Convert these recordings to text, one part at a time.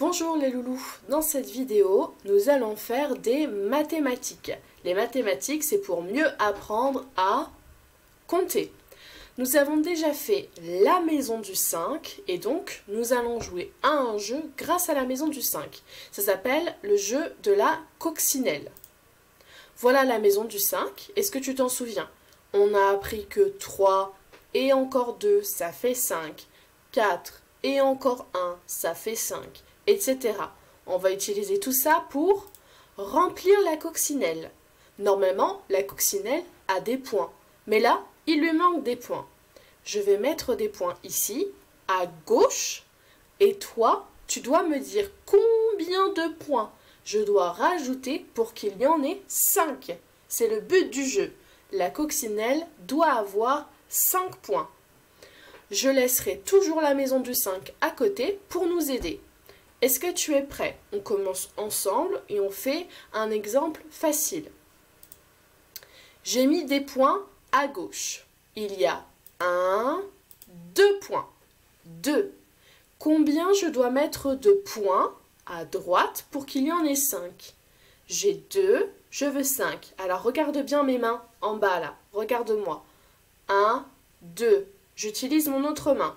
Bonjour les loulous, dans cette vidéo, nous allons faire des mathématiques. Les mathématiques, c'est pour mieux apprendre à compter. Nous avons déjà fait la maison du 5 et donc nous allons jouer à un jeu grâce à la maison du 5. Ça s'appelle le jeu de la coccinelle. Voilà la maison du 5, est-ce que tu t'en souviens? On a appris que 3 et encore 2, ça fait 5, 4 et encore 1, ça fait 5. Etc. On va utiliser tout ça pour remplir la coccinelle. Normalement, la coccinelle a des points, mais là, il lui manque des points. Je vais mettre des points ici, à gauche, et toi, tu dois me dire combien de points je dois rajouter pour qu'il y en ait 5. C'est le but du jeu. La coccinelle doit avoir 5 points. Je laisserai toujours la maison du 5 à côté pour nous aider. Est-ce que tu es prêt? On commence ensemble et on fait un exemple facile. J'ai mis des points à gauche. Il y a 1, 2 points, 2. Combien je dois mettre de points à droite pour qu'il y en ait 5? J'ai 2, je veux 5. Alors regarde bien mes mains en bas là, regarde-moi. 1, 2, j'utilise mon autre main.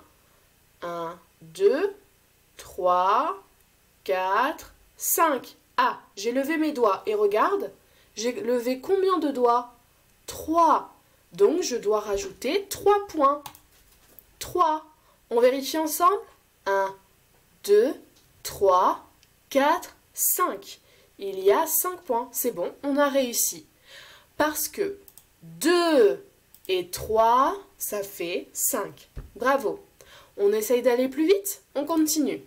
1, 2, 3, 4, 5. Ah, j'ai levé mes doigts et regarde, j'ai levé combien de doigts? 3. Donc, je dois rajouter 3 points. 3. On vérifie ensemble? 1, 2, 3, 4, 5. Il y a 5 points. C'est bon, on a réussi. Parce que 2 et 3, ça fait 5. Bravo! On essaye d'aller plus vite? On continue.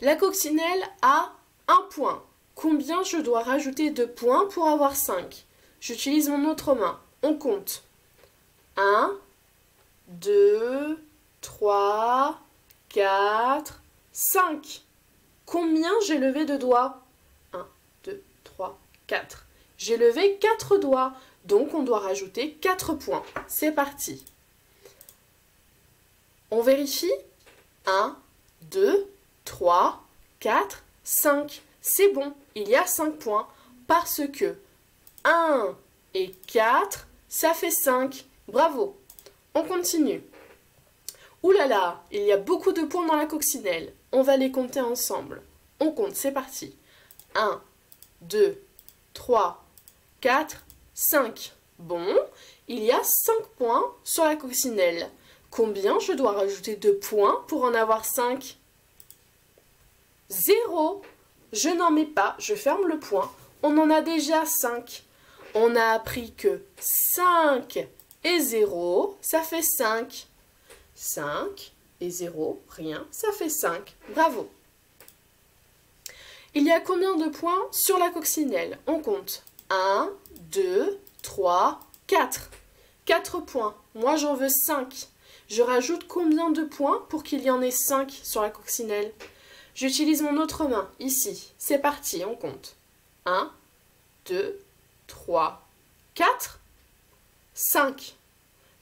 La coccinelle a 1 point. Combien je dois rajouter de points pour avoir 5? J'utilise mon autre main. On compte. 1, 2, 3, 4, 5. Combien j'ai levé de doigts? 1, 2, 3, 4. J'ai levé 4 doigts. Donc on doit rajouter 4 points. C'est parti. On vérifie. 1, 2, 3, 4, 5. C'est bon, il y a 5 points parce que 1 et 4, ça fait 5. Bravo. On continue. Ouh là là, il y a beaucoup de points dans la coccinelle. On va les compter ensemble. On compte, c'est parti. 1, 2, 3, 4, 5. Bon, il y a 5 points sur la coccinelle. Combien je dois rajouter de points pour en avoir 5? 0. Je n'en mets pas, je ferme le point. On en a déjà 5. On a appris que 5 et 0, ça fait 5. 5 et 0, rien, ça fait 5. Bravo! Il y a combien de points sur la coccinelle? On compte. 1, 2, 3, 4. 4 points. Moi, j'en veux 5. Je rajoute combien de points pour qu'il y en ait 5 sur la coccinelle? J'utilise mon autre main, ici. C'est parti, on compte. 1, 2, 3, 4, 5.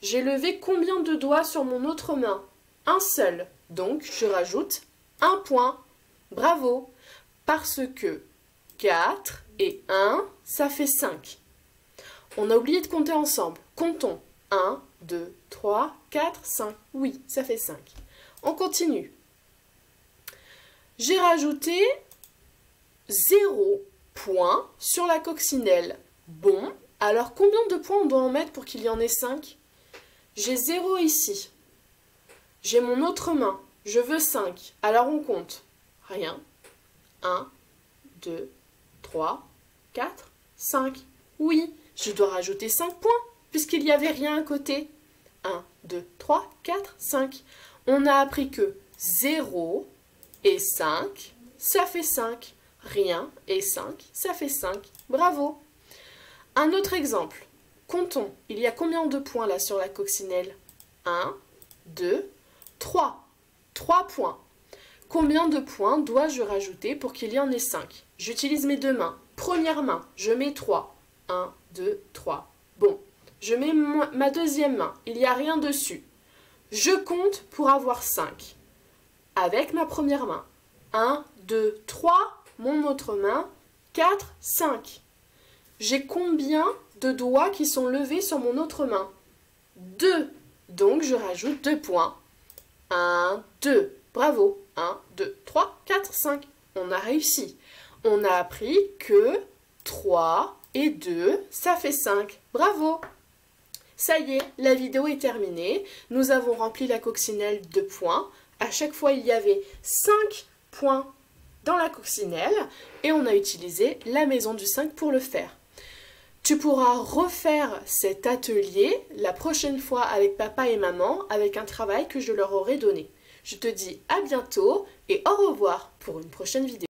J'ai levé combien de doigts sur mon autre main? Un seul. Donc, je rajoute 1 point. Bravo! Parce que 4 et 1, ça fait 5. On a oublié de compter ensemble. Comptons. 1, 2, 3, 4, 5. Oui, ça fait 5. On continue. J'ai rajouté 0 points sur la coccinelle. Bon, alors combien de points on doit en mettre pour qu'il y en ait 5? J'ai 0 ici. J'ai mon autre main. Je veux 5. Alors on compte. Rien. 1, 2, 3, 4, 5. Oui, je dois rajouter 5 points. Puisqu'il n'y avait rien à côté. 1, 2, 3, 4, 5. On a appris que 0 et 5, ça fait 5. Rien et 5, ça fait 5. Bravo! Un autre exemple. Comptons. Il y a combien de points là sur la coccinelle? 1, 2, 3. 3 points. Combien de points dois-je rajouter pour qu'il y en ait 5? J'utilise mes deux mains. Première main, je mets 3. 1, 2, 3. Bon. Je mets ma deuxième main, il n'y a rien dessus. Je compte pour avoir 5. Avec ma première main. 1, 2, 3, mon autre main, 4, 5. J'ai combien de doigts qui sont levés sur mon autre main? 2. Donc je rajoute 2 points. 1, 2. Bravo. 1, 2, 3, 4, 5. On a réussi. On a appris que 3 et 2, ça fait 5. Bravo! Ça y est, la vidéo est terminée. Nous avons rempli la coccinelle de points. À chaque fois, il y avait 5 points dans la coccinelle et on a utilisé la maison du 5 pour le faire. Tu pourras refaire cet atelier la prochaine fois avec papa et maman avec un travail que je leur aurai donné. Je te dis à bientôt et au revoir pour une prochaine vidéo.